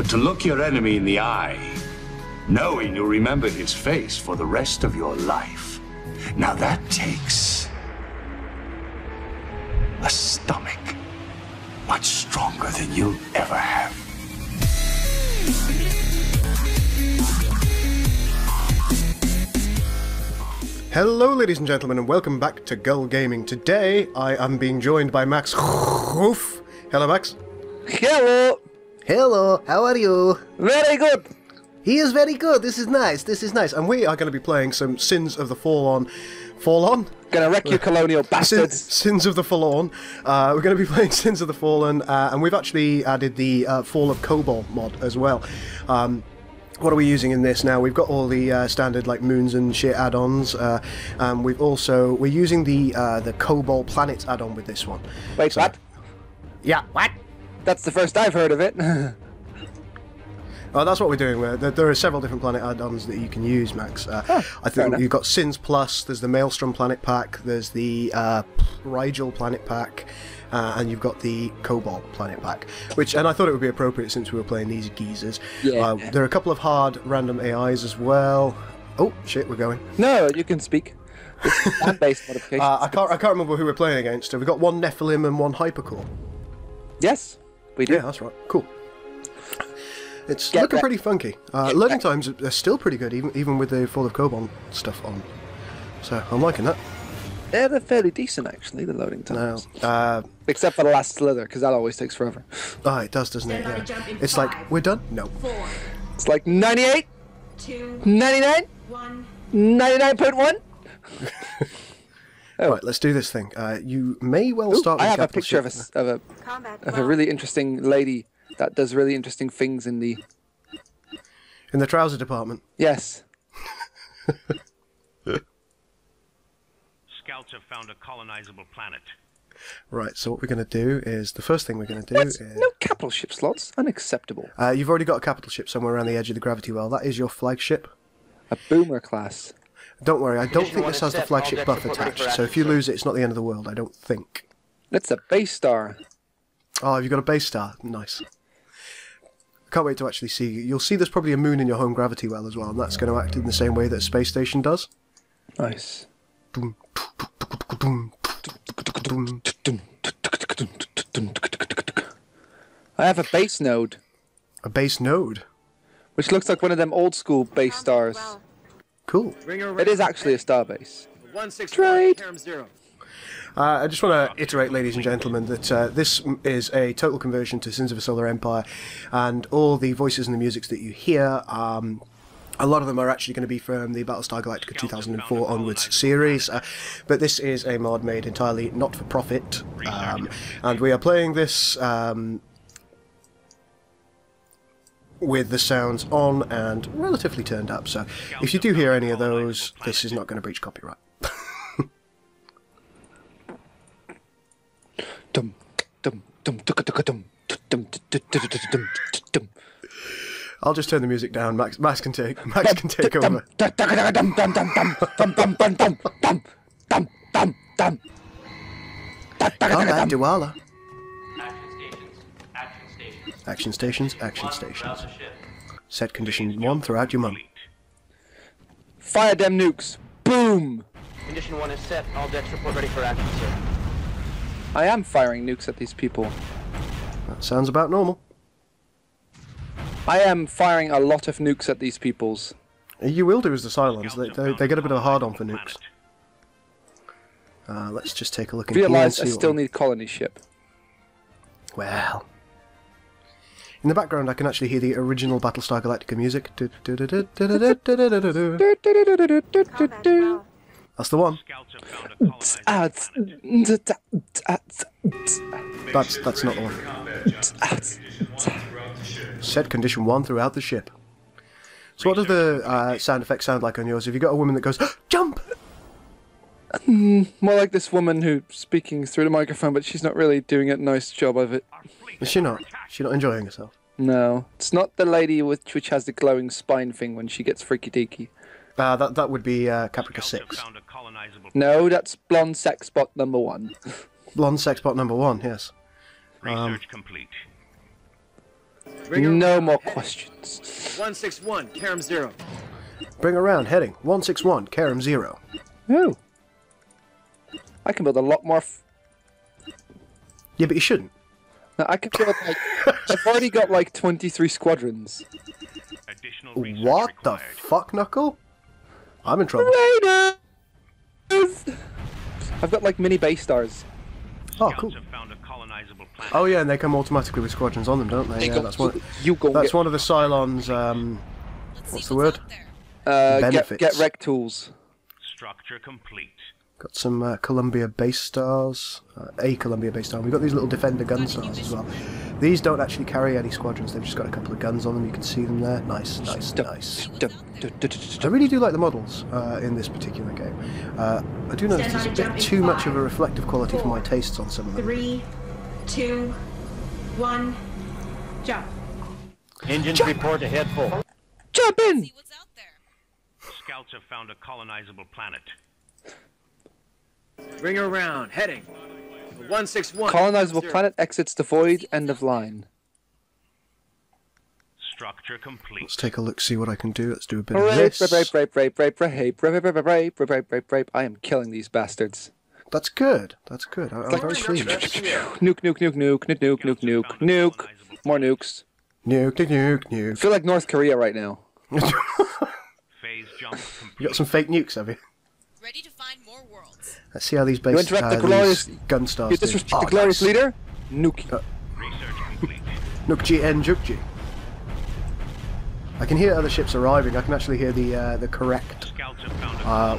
but to look your enemy in the eye, knowing you'll remember his face for the rest of your life. Now that takes a stomach much stronger than you'll ever have. Hello ladies and gentlemen, and welcome back to Gull Gaming. Today I am being joined by Max Loef. Hello Max. Hello. Hello, how are you? Very good. He is very good, this is nice, this is nice. And we are going to be playing some Sins of the Fallen. Fallen? Gonna wreck you, colonial bastards. Sins of the Fallen. We're going to be playing Sins of the Fallen, and we've actually added the Fall of Kobol mod as well. What are we using in this now? We've got all the standard like moons and shit add-ons. We're using the Kobol Planet add-on with this one. Wait, so, what? Yeah, what? That's the first I've heard of it. Oh, that's what we're doing. There are several different planet add-ons that you can use, Max. I think you've got Sins Plus, there's the Maelstrom Planet Pack, there's the Rigel Planet Pack, and you've got the Kobol Planet Pack. And I thought it would be appropriate since we were playing these geezers. Yeah. There are a couple of hard random AIs as well. Oh, shit, we're going. No, you can speak. It's land-based modifications. I can't remember who we're playing against. We've got one Nephilim and one Hypercore. Yes, we do. Yeah, that's right. Cool. It's looking pretty funky. Loading times are still pretty good, even with the Fall of Kobol stuff on. So I'm liking that. Yeah, they're fairly decent actually. The loading times. No, except for the last slither, because that always takes forever. Oh, it does, doesn't it? Yeah. It's like we're done. No. Four, it's like 98, 99, 99.1. Oh. Right, let's do this thing. You may well start. Ooh, with I have a picture of a really interesting lady that does really interesting things in the trouser department. Yes. Scouts have found a colonizable planet. Right. So what we're going to do is the first thing we're going to do is no capital ship slots. Unacceptable. You've already got a capital ship somewhere around the edge of the gravity well. That is your flagship. A boomer class. Don't worry, I don't think this has the flagship buff attached, so if you lose it, it's not the end of the world, I don't think. That's a base star. Oh, have you got a base star? Nice. Can't wait to actually see you. You'll see there's probably a moon in your home gravity well as well, and that's going to act in the same way that a space station does. Nice. I have a base node. A base node? Which looks like one of them old school base stars. Cool. It is actually a starbase. Trade! I just want to iterate, ladies and gentlemen, that this is a total conversion to Sins of a Solar Empire, and all the voices and the musics that you hear, a lot of them are actually going to be from the Battlestar Galactica 2004 onwards series, but this is a mod made entirely not for profit, and we are playing this with the sounds on and relatively turned up, so if you do hear any of those, this is not going to breach copyright. I'll just turn the music down. Max can take over. Come back, Dualla. Action stations, action stations. Set condition 1 throughout your mum. Fire them nukes. Boom! Condition 1 is set. All decks report ready for action, sir. I am firing nukes at these people. That sounds about normal. I am firing a lot of nukes at these peoples. You will do as the Cylons. They get a bit of a hard-on for nukes. Let's just take a look. Realise I still need colony ship. Well... in the background, I can actually hear the original Battlestar Galactica music. That's the one. That's not the one. Set condition 1 throughout the ship. So what does the sound effect sound like on yours? Have you got a woman that goes, jump? More like this woman who's speaking through the microphone, but she's not really doing a nice job of it. Is she not? She's not enjoying herself. No, it's not the lady which has the glowing spine thing when she gets freaky deaky. That would be Caprica Six. No, that's blonde sexbot number 1. Blonde sexbot number 1, yes. Research complete. No more questions. 161, Karam 0. Bring around, heading 161, Karam 0. Oh. I can build a lot more. Yeah, but you shouldn't. No, I can build like. I've already got like 23 squadrons. Additional what required. The fuck, Knuckle? I'm in trouble. Raiders! I've got like mini base stars. Oh, cool. Oh yeah, and they come automatically with squadrons on them, don't they? Yeah, that's one. That's one of the Cylons. What's the word? Benefits. Get wreck tools. Structure complete. Got some Columbia base stars. A Columbia base star. We've got these little defender gun stars as well. These don't actually carry any squadrons. They've just got a couple of guns on them. You can see them there. Nice, nice, nice. I really do like the models in this particular game. I do notice there's a bit too much of a reflective quality for my tastes on some of them. 3, 2, 1, jump. Engines report ahead full. Jump in! See what's out there. Scouts have found a colonizable planet. Bring her around, heading 161. Colonizable planet exits the void, end of line. Structure complete. Let's take a look, see what I can do. Let's do a bit of this. Rape. I am killing these bastards. That's good. That's good. I'm very pleased. Nuke. More nukes. Nuke. I feel like North Korea right now. You got some fake nukes, have you? Ready to find more worlds. Let's see how these base these gun stars. You disrespect the glorious leader? Nuke. Research complete. Nuke G. I can hear other ships arriving. I can actually hear the correct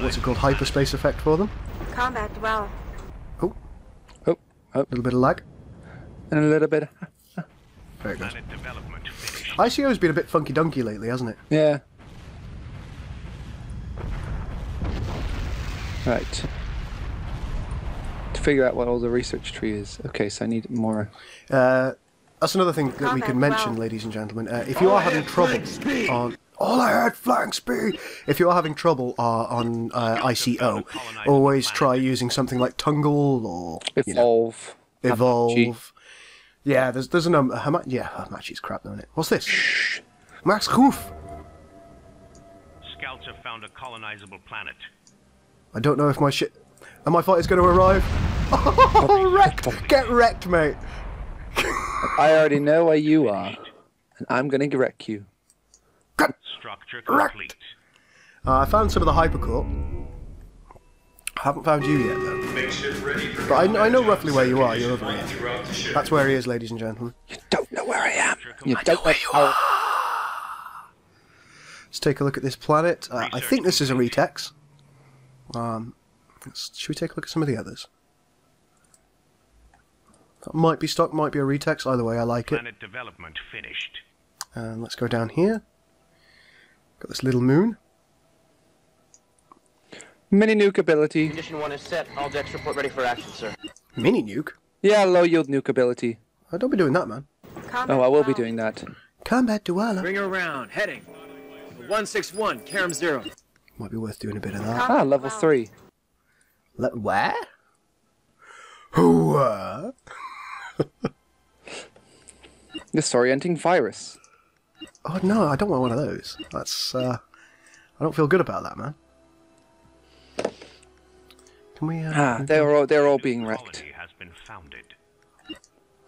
what's it called, hyperspace effect for them. Combat Dualla. Oh, little bit of lag. And a little bit. Very good. ICO's been a bit funky donkey lately, hasn't it? Yeah. Right. To figure out what all the research tree is. Okay, so I need more. That's another thing that we can mention, ladies and gentlemen. If you are having trouble on... If you are having trouble on ICO, always try using something like Tungle or... Evolve. Evolve. Yeah, there's a number... Yeah, Hamachi's crap, isn't it? What's this? Shh. Max Loef. Scouts have found a colonizable planet. I don't know if my ship... And my fighter's going to arrive. Oh, wrecked! Get wrecked, mate! I already know where you are. And I'm going to wreck you. Structure complete. I found some of the Hypercore. I haven't found you yet, though. But I know roughly where you are. You're over here. That's where he is, ladies and gentlemen. You don't know where I am. You don't know where you are. Let's take a look at this planet. I think this is a retex. Should we take a look at some of the others? That might be stock, might be a retex. Either way, I like it. Planet development finished. And let's go down here. Got this little moon. Mini nuke ability. Condition 1 is set. All decks report ready for action, sir. Mini nuke? Yeah, low yield nuke ability. I don't be doing that, man. Oh, I will be doing that. Combat Dualla. Bring her around. Heading 161. Karam 0. Might be worth doing a bit of that. Ah, level 3. Where? Whoa! Disorienting virus. Oh no, I don't want one of those. That's. I don't feel good about that, man. Can we? They're all being wrecked.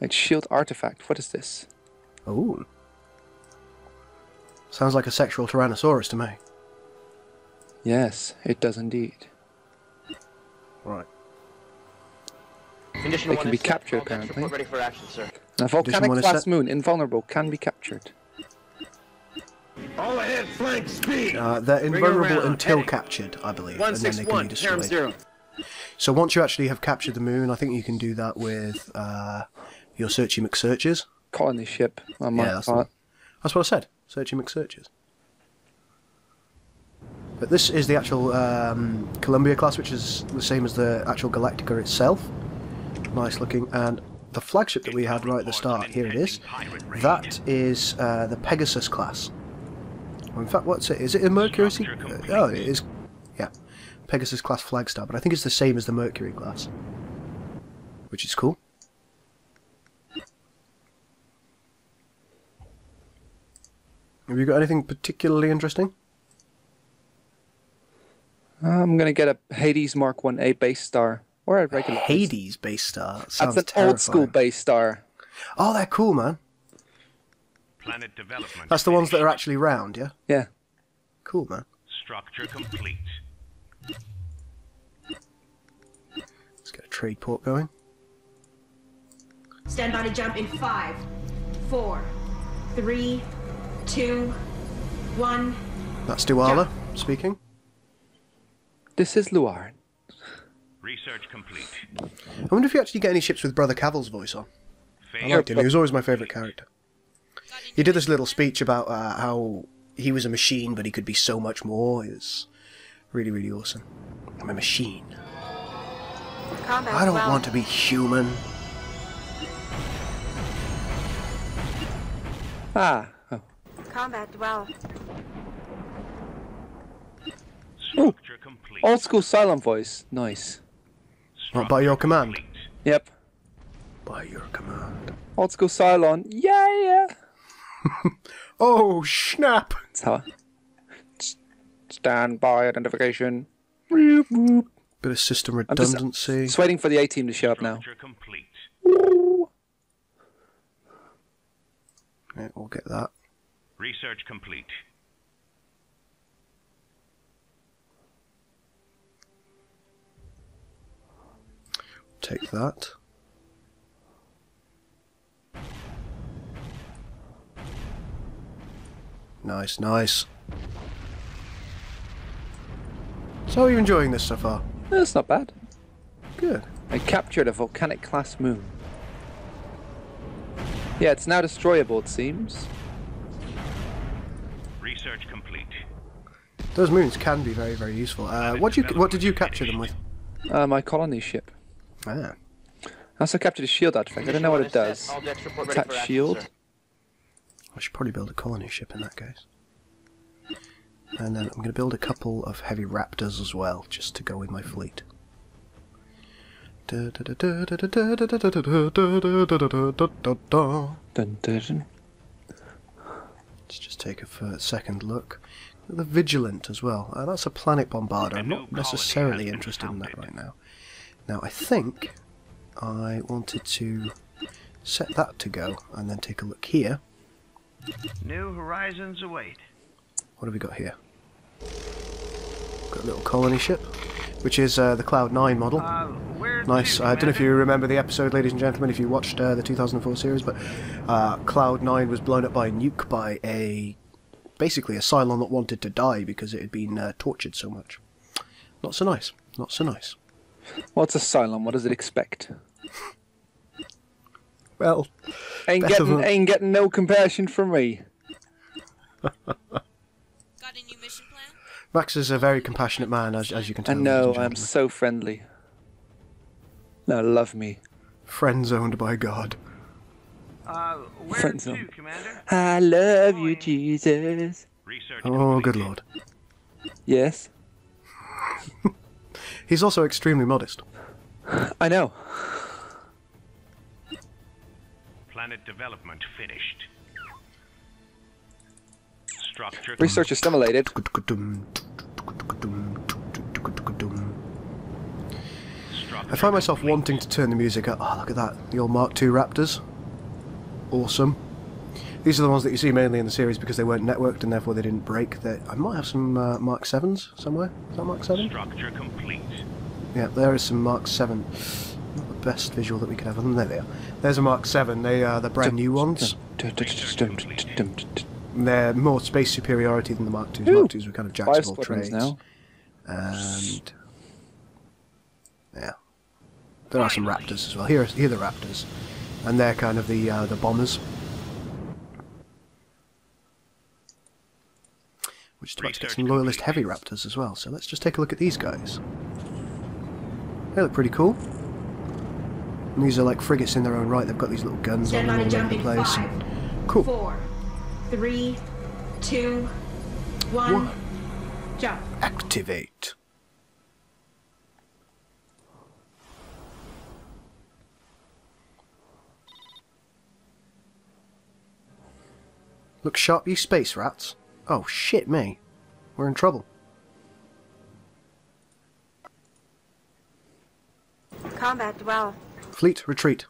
Like shield artifact. What is this? Oh. Sounds like a sexual Tyrannosaurus to me. Yes, it does indeed. Right. Condition they can be captured, apparently. Ready for action, sir. A volcanic-class moon, invulnerable, can be captured. All ahead, flank speed. They're invulnerable until captured, I believe, and then they can be destroyed. So once you actually have captured the moon, I think you can do that with your Searchy McSearches. Colony ship, on my part. That's what I said, Searchy McSearches. But this is the actual Columbia class, which is the same as the actual Galactica itself. Nice looking. And the flagship that we had right at the start, here it is. That is the Pegasus class. In fact, what's it? Is it a Mercury? Oh, it is. Yeah. Pegasus class flagstar. But I think it's the same as the Mercury class. Which is cool. Have you got anything particularly interesting? I'm going to get a Hades Mark 1A base star. Or a regular Hades base star? Sounds That's an old school base star. Oh, they're cool, man. Planet development. That's the ones that are actually round, yeah? Yeah. Cool, man. Structure complete. Let's get a trade port going. Stand by to jump in 5, 4, 3, 2, 1. That's Dualla speaking. This is Luard. Research complete. I wonder if you actually get any ships with Brother Cavill's voice on. I liked him. He was always my favourite character. He did this little speech about how he was a machine, but he could be so much more. It's really, really awesome. I'm a machine. Combat I don't want to be human. Combat dwell. Ooh. Old school Cylon voice. Nice. Not by your command. Yep. By your command. Old school Cylon. Yeah. Oh, snap. That's how. Stand by identification. Bit of system redundancy. I'm just waiting for the A team to show up now. Yeah, we'll get that. Research complete. Take that. Nice, nice. So how are you enjoying this so far? That's not bad. Good. I captured a volcanic class moon. Yeah, it's now destroyable, it seems. Research complete. Those moons can be very, very useful. What did you capture them with? My colony ship. Ah. I also captured a shield artifact. I don't know what it does. Attach shield. Action, I should probably build a colony ship in that case. And then I'm going to build a couple of heavy raptors as well, just to go with my fleet. Let's just take a second look. The Vigilant as well. That's a planet bombarder. I'm not necessarily interested in that right now. Now I think I wanted to set that to go and then take a look here. New horizons await. What have we got here? Got a little colony ship, which is the Cloud Nine model. Nice. I don't know if you remember the episode, ladies and gentlemen, if you watched the 2004 series, but Cloud Nine was blown up by a nuke by basically a Cylon that wanted to die because it had been tortured so much. Not so nice. Not so nice. Well, it's a Cylon. What does it expect? Well, ain't getting no compassion from me. Got a new mission plan? Max is a very compassionate man, as you can tell. I know. I'm so friendly. No, love me. Friend zoned by God. Friend zoned. I love you, Jesus. Oh, good Lord. Yes. He's also extremely modest. I know. Planet development finished. Structure. Research assimilated. I find myself wanting to turn the music up. Oh, look at that. The old Mark II Raptors. Awesome. These are the ones that you see mainly in the series because they weren't networked and therefore they didn't break. I might have some Mark VIIs somewhere. Is that Mark VII? Structure complete. Yeah, there is some Mark VII. Not the best visual that we could have of them. There they are. There's a Mark VII. They are the brand new ones. They're more space superiority than the Mark IIs. Mark IIs were kind of jacks of all trades. Now. And yeah, there are some Raptors as well. Here are the Raptors, and they're kind of the bombers. We're just about to get some Loyalist Heavy Raptors as well, so let's just take a look at these guys. They look pretty cool. And these are like frigates in their own right. They've got these little guns on them all over the place. 5, 4, 3, 2, 1, jump. Activate. Look sharp, you space rats. Oh, shit me. We're in trouble. Combat dwell. Fleet retreat.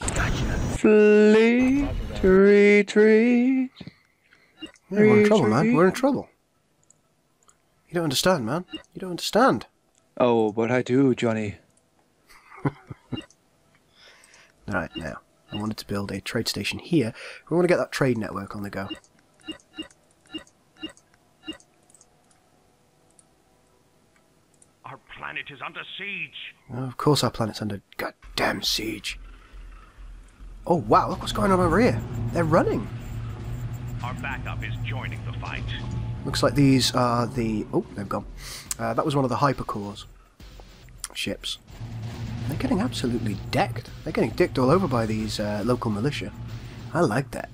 Gotcha. Fleet retreat. Yeah, we're in trouble, man. We're in trouble. You don't understand, man. You don't understand. Oh, but I do, Johnny. Right, now, I wanted to build a trade station here. We want to get that trade network on the go. Our planet is under siege. Oh, of course our planet's under goddamn siege. Oh, wow, look what's going on over here. They're running. Our backup is joining the fight. Looks like these are the... Oh, they've gone. That was one of the Hypercores ships. They're getting absolutely decked. They're getting dicked all over by these local militia. I like that.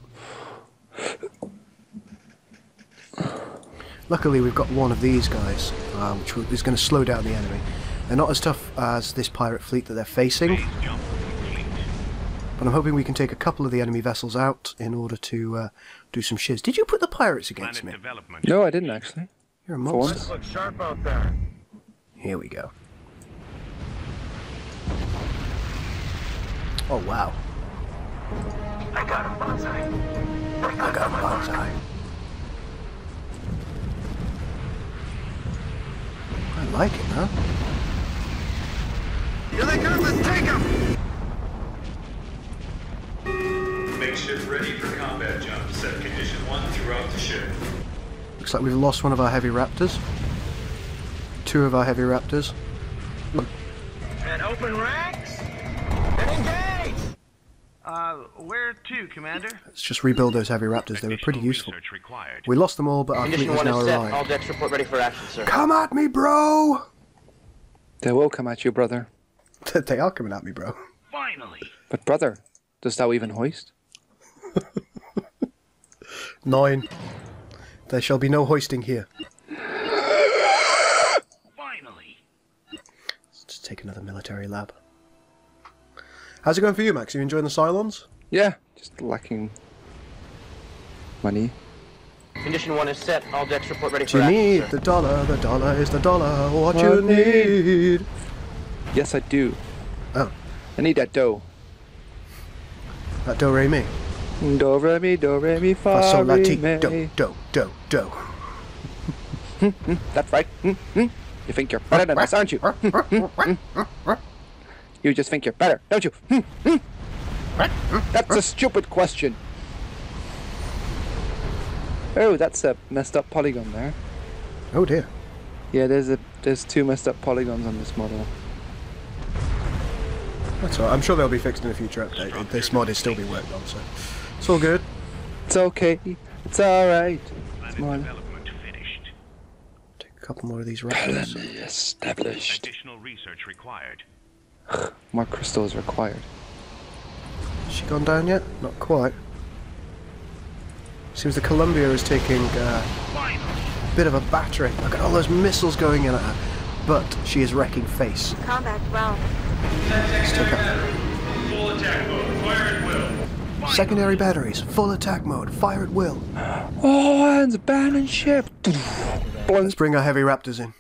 Luckily, we've got one of these guys, which is going to slow down the enemy. They're not as tough as this pirate fleet that they're facing. But I'm hoping we can take a couple of the enemy vessels out in order to do some shiz. Did you put the pirates against me? No, I didn't, actually. You're a monster. Look sharp out there. Here we go. Oh wow! I got a bonsai. I got a bonsai. I like it, huh? Here they come! Let's take them! Makeshift ready for combat jump. Set condition 1 throughout the ship. Looks like we've lost one of our heavy raptors. Two of our heavy raptors. An open racks. Where to, Commander? Let's just rebuild those heavy raptors. They were pretty useful. We lost them all, but our fleet is now arrived. All decks report ready for action, sir. Come at me, bro! They will come at you, brother. They are coming at me, bro. Finally! But, brother, dost thou even hoist? 9. There shall be no hoisting here. Finally! Let's take another military lab. How's it going for you, Max? Are you enjoying the Cylons? Yeah, just lacking money. Condition 1 is set. All decks report ready for action. You need the dollar. The dollar is the dollar. What you need. Yes, I do. Oh. I need that dough. That do re mi. Do re mi fa re mi. Do. That's right. You think you're better than us, aren't you? You just think you're better, don't you? That's a stupid question. Oh, that's a messed up polygon there. Oh dear. Yeah, there's two messed up polygons on this model. That's all right. I'm sure they'll be fixed in a future update. This mod is still being worked on, so it's all good. It's okay. It's all right. It's finished. Take a couple more of these rockets. Established. Additional research required. More crystals required. Has she gone down yet? Not quite. Seems the Columbia is taking a bit of a battering. Look at all those missiles going in at her. But she is wrecking face. Combat well. Full attack mode. Fire at will. Secondary batteries. Full attack mode. Fire at will. All hands, abandon ship. Let's bring our heavy raptors in.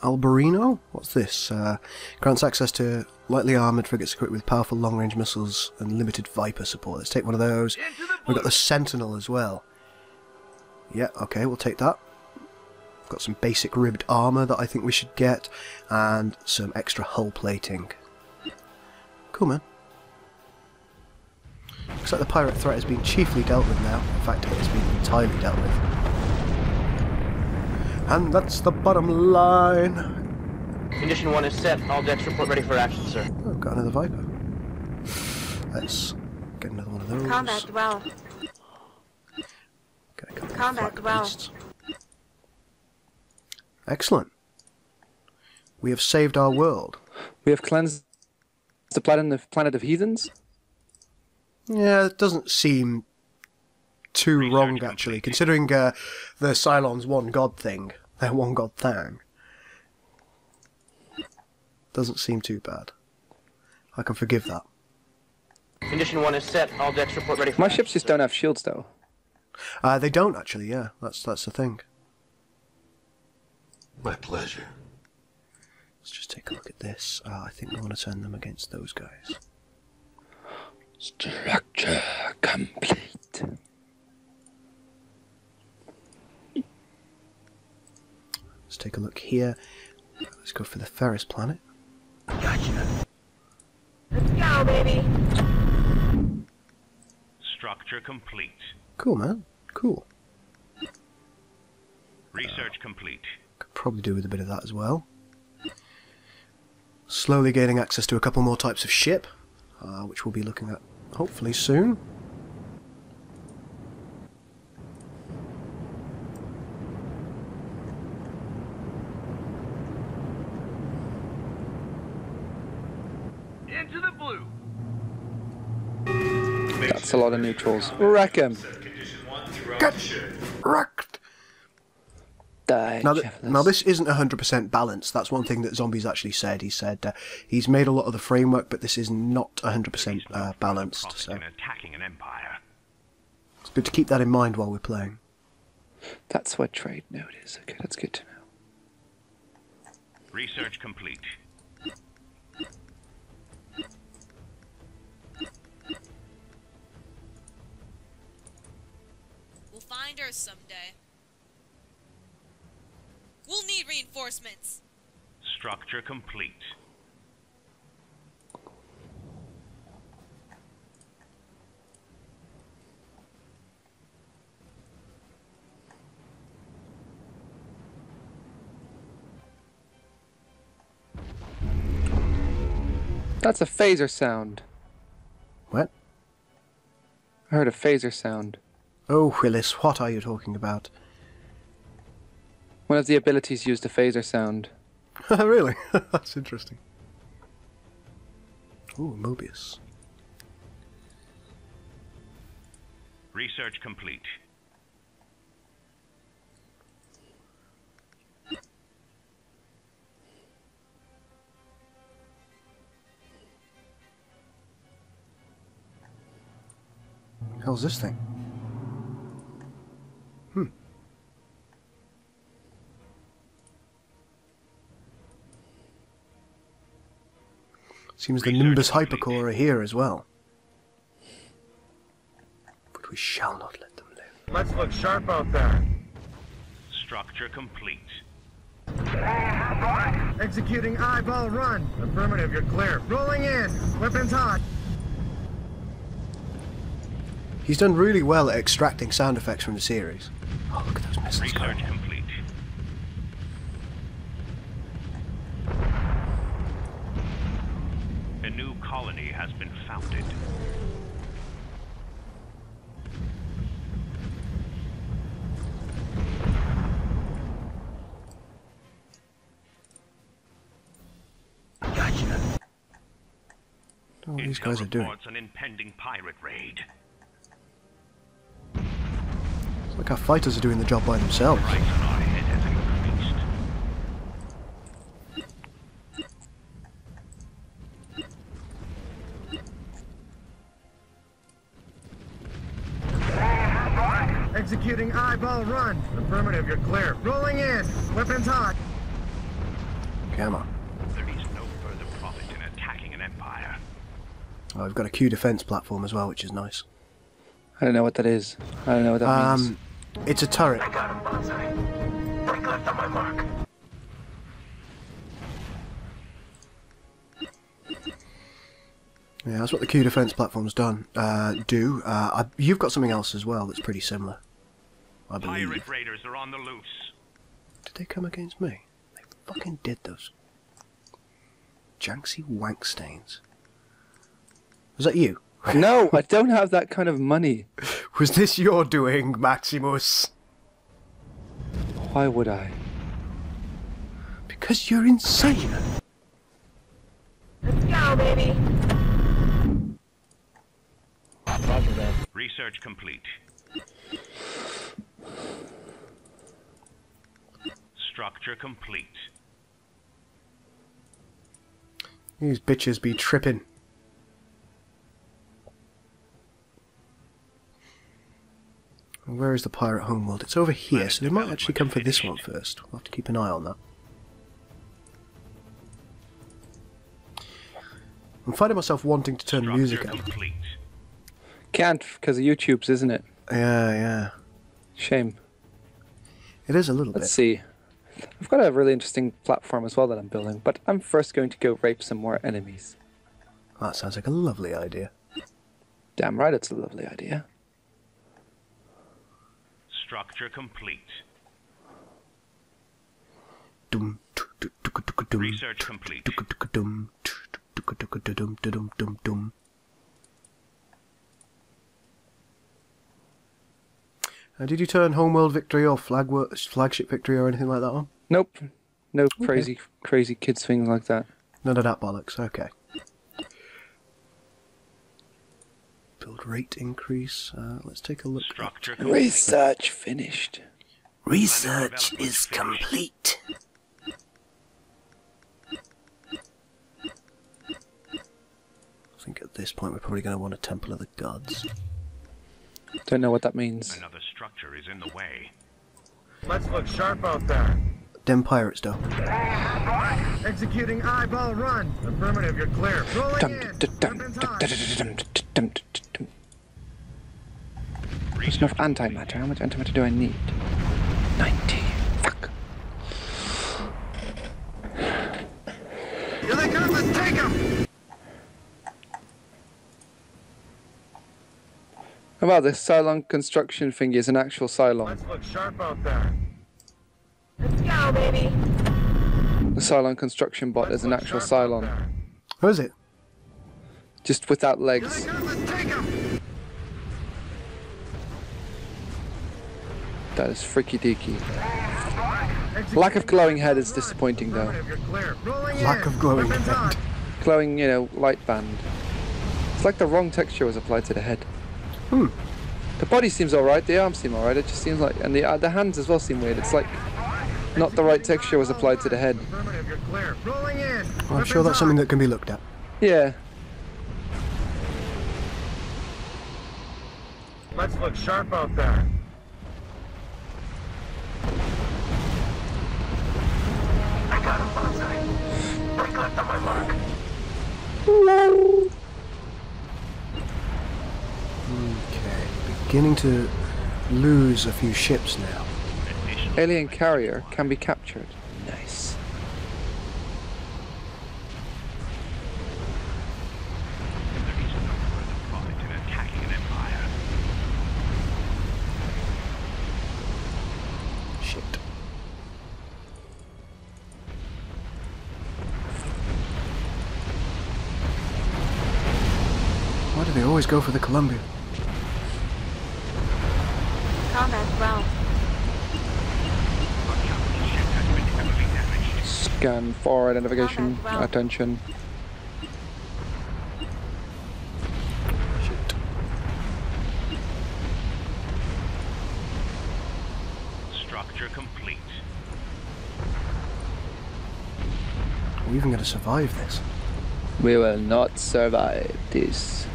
Albarino? What's this? Grants access to lightly armoured frigates equipped with powerful long-range missiles and limited Viper support. Let's take one of those. We've got the Sentinel as well. Yeah, okay, we'll take that. We've got some basic ribbed armour that I think we should get, and some extra hull plating. Cool, man. Looks like the pirate threat has been chiefly dealt with now. In fact, it has been entirely dealt with. And that's the bottom line. Condition 1 is set. All decks report ready for action, sir. Oh, got another Viper. Let's get another one of those. Combat dwell. Combat dwell. Excellent. We have saved our world. We have cleansed the planet of heathens. Yeah, it doesn't seem... too wrong, actually, considering the Cylons' one god thing. Their one god thang. Doesn't seem too bad. I can forgive that. Condition 1 is set. All decks report ready for... My ships just don't have shields, though. They don't, actually, yeah. That's the thing. My pleasure. Let's just take a look at this. I think I want to turn them against those guys. Structure complete. Let's take a look here. Let's go for the Ferris planet. Gotcha. Let's go, baby. Structure complete. Cool, man. Cool. Research complete. Could probably do with a bit of that as well. Slowly gaining access to a couple more types of ship, which we'll be looking at hopefully soon. Into the blue. That's a lot of neutrals. Wreck 'em. Get wrecked. Die, now this isn't 100% balanced. That's one thing that Zombie's actually said. He said he's made a lot of the framework, but this is not 100% balanced. So it's good to keep that in mind while we're playing. That's where trade node is. Okay, that's good to know. Research complete. We'll find Earth someday. We'll need reinforcements. Structure complete. That's a phaser sound. What? I heard a phaser sound. Oh, Willis, what are you talking about? One of the abilities used a phaser sound. Really? That's interesting. Ooh, Mobius. Research complete. What the hell's this thing? Seems the Nimbus Hypercore are here as well. But we shall not let them live. Let's look sharp out there. Structure complete. Executing eyeball run. Affirmative, you're clear. Rolling in. Weapons hot. He's done really well at extracting sound effects from the series. Oh, look at those missiles. Research complete. Colony has been founded. Gotcha. Oh, these guys are doing an impending pirate raid. It's like our fighters are doing the job by themselves. Executing eyeball run. Affirmative, you're clear. Rolling in. Weapons hot. Come on. There is no further profit in attacking an empire. Oh, we've got a Q defense platform as well, which is nice. I don't know what that is. I don't know what that means. It's a turret. I got him, Bonsai. Break left on my mark. Yeah, that's what the Q defense platform's done. You've got something else as well that's pretty similar. Pirate raiders are on the loose. Did they come against me? They fucking did, those janksy wank stains. Was that you? No, I don't have that kind of money. Was this your doing, Maximus? Why would I? Because you're insane. Let's go, baby. Roger that. Research complete. Structure complete. These bitches be tripping. Where is the pirate homeworld? It's over here, so they might actually come for this one first. We'll have to keep an eye on that. I'm finding myself wanting to turn the music up. Can't, because of YouTube's, isn't it? Yeah, yeah. Shame. It is a little bit. Let's see. I've got a really interesting platform as well that I'm building, but I'm first going to go rape some more enemies. That sounds like a lovely idea. Damn right it's a lovely idea. Structure complete. Research complete. Did you turn Homeworld Victory or Flagship Victory or anything like that on? Nope. No crazy, okay. Crazy kids things like that. None of that bollocks. Okay. Build rate increase. Let's take a look. Structure research finished. Research is complete. I think at this point we're probably going to want a Temple of the Gods. Don't know what that means. Another structure is in the way. Let's look sharp out there. Dem pirates, though. Executing eyeball run. Affirmative, you're clear. There's enough antimatter. How much antimatter do I need? 90. Fuck. Here they come. Let's take them. Oh wow, this Cylon construction thing is an actual Cylon. Let's look sharp out there. Let's go, baby. The Cylon construction bot is an actual Cylon. Who is it? Just without legs. That is freaky deaky. Lack of glowing head is disappointing though. Lack of glowing head. Glowing, you know, light band. It's like the wrong texture was applied to the head. Hmm. The body seems alright, the arms seem alright, it just seems like... And the hands as well seem weird, it's like... Not the right texture was applied to the head. Well, I'm sure that's something that can be looked at. Yeah. Let's look sharp out there. I got him onside. I got on my mark. Hello. Okay, beginning to lose a few ships now. Alien carrier can be captured. Nice. Shit. Why do they always go for the Columbia? Scan for identification, attention. Shit. Structure complete. Are we even going to survive this? We will not survive this.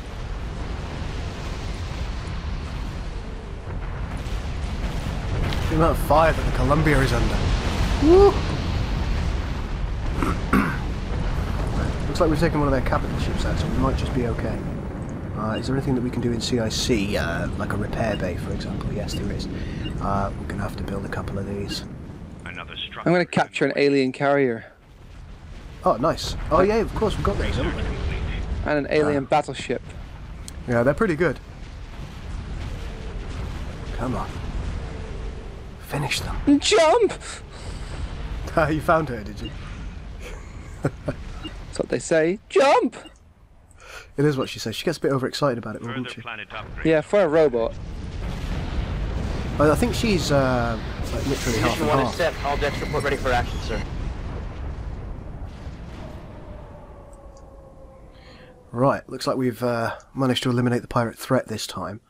The amount of fire that the Columbia is under. Woo! Looks like we've taken one of their capital ships out, so we might just be okay. Is there anything that we can do in CIC, like a repair bay, for example? Yes, there is. We're going to have to build a couple of these. Another structure. I'm going to capture an alien carrier. Oh, nice. Oh, yeah, of course, we've got these, haven't we? And an alien battleship. Yeah, they're pretty good. Come on. Finish them. Jump! You found her, did you? That's what they say. Jump! It is what she says. She gets a bit overexcited about it, doesn't she? Yeah, for a robot. I think she's like literally half and half. Set. All decks report ready for action, sir. Right, looks like we've managed to eliminate the pirate threat this time.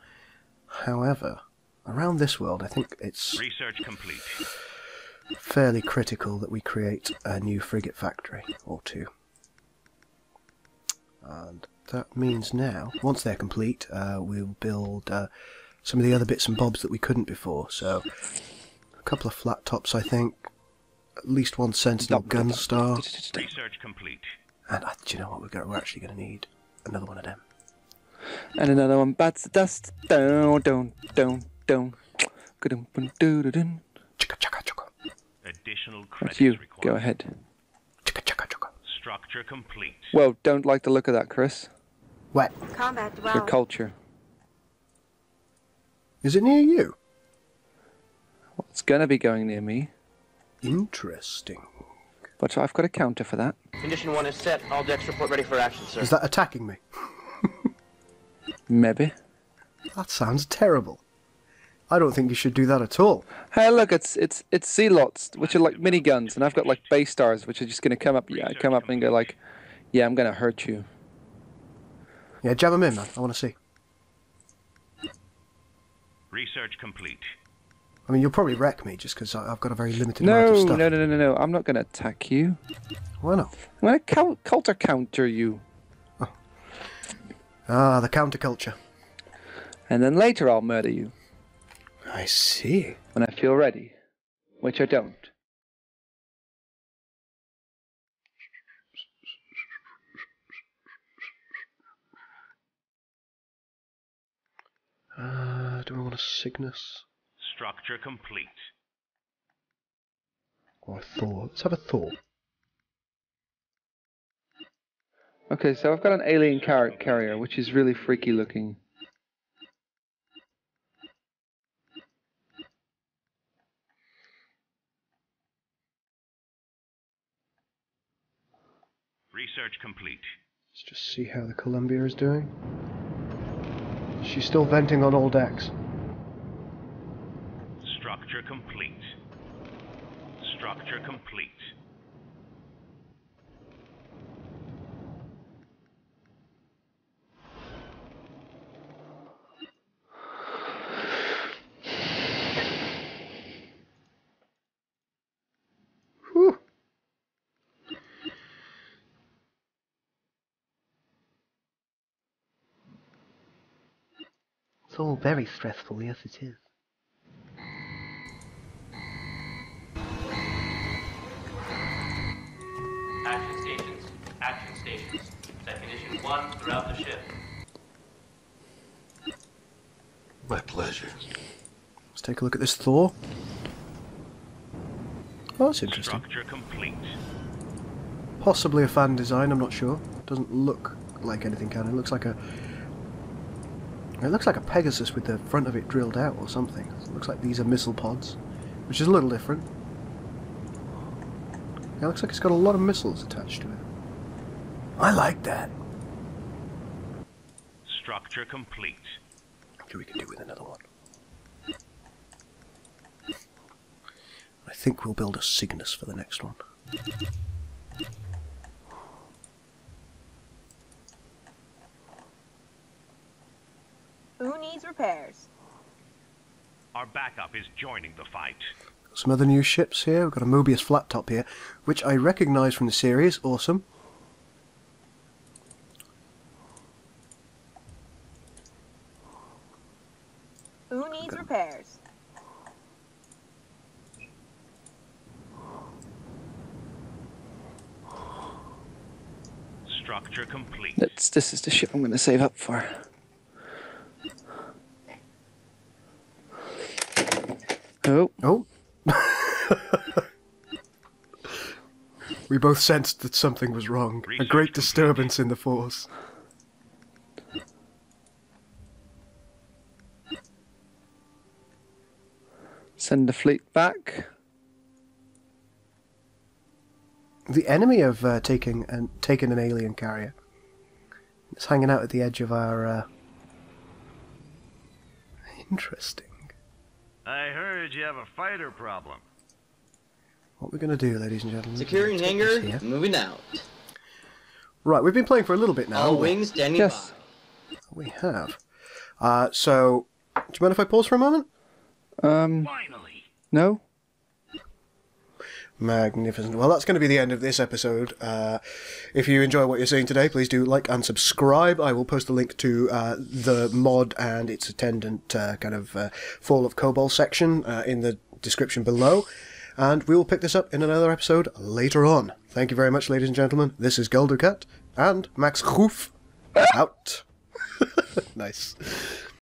However, around this world, I think it's research complete. Fairly critical that we create a new frigate factory or two. And that means now, once they're complete, we'll build some of the other bits and bobs that we couldn't before. So a couple of flat tops, I think. At least one Sentinel Gunstar. Research complete. And do you know what we're actually going to need? Another one of them. And another one bats the dust. Don't. Additional credits required. Go ahead. Structure complete. Well, don't like the look of that, Chris. What? Combat dwell. Your culture. Is it near you? Well, it's gonna be going near me. Interesting. But I've got a counter for that. Condition 1 is set. All decks report ready for action, sir. Is that attacking me? Maybe. That sounds terrible. I don't think you should do that at all. Hey, look, it's Celots, which are like miniguns, and I've got like Baystars, which are just gonna come up and go like, yeah, I'm gonna hurt you. Yeah, jam them in, man. I want to see. Research complete. I mean, you'll probably wreck me just because I've got a very limited amount of stuff. No. I'm not gonna attack you. Why not? I'm gonna counter you. Oh. Ah, the counterculture. And then later I'll murder you. I see. When I feel ready, which I don't. Do I want a Cygnus? Structure complete. Or a Thor. Let's have a Thor. Okay, so I've got an alien carrier, which is really freaky looking. Research complete. Let's just see how the Columbia is doing. She's still venting on all decks. Structure complete. Structure complete. It's all very stressful, yes it is. Action stations, set condition 1 throughout the ship. My pleasure. Let's take a look at this Thor. Oh, that's interesting. Structure complete. Possibly a fan design, I'm not sure. It doesn't look like anything canon. It looks like a... It looks like a Pegasus with the front of it drilled out or something. It looks like these are missile pods, which is a little different. It looks like it's got a lot of missiles attached to it. I like that. Structure complete. I'm sure we can do with another one. I think we'll build a Cygnus for the next one. Who needs repairs? Our backup is joining the fight. Got some other new ships here. We've got a Mobius flat top here, which I recognise from the series. Awesome. Who needs repairs? Structure complete. This is the ship I'm going to save up for. Oh. We both sensed that something was wrong. A great disturbance in the force. Send the fleet back. The enemy have taken an alien carrier. It's hanging out at the edge of our... Interesting. I heard you have a fighter problem. What we're going to do, ladies and gentlemen... Securing hangar, moving out. Right, we've been playing for a little bit now. All wings standing by. We have. So, do you mind if I pause for a moment? Finally. No. Magnificent. Well, that's going to be the end of this episode. If you enjoy what you're seeing today, please do like and subscribe. I will post a link to the mod and its attendant kind of Fall of Kobol section in the description below. And we will pick this up in another episode later on. Thank you very much, ladies and gentlemen. This is Gul Dukat and Max Loef out. Nice.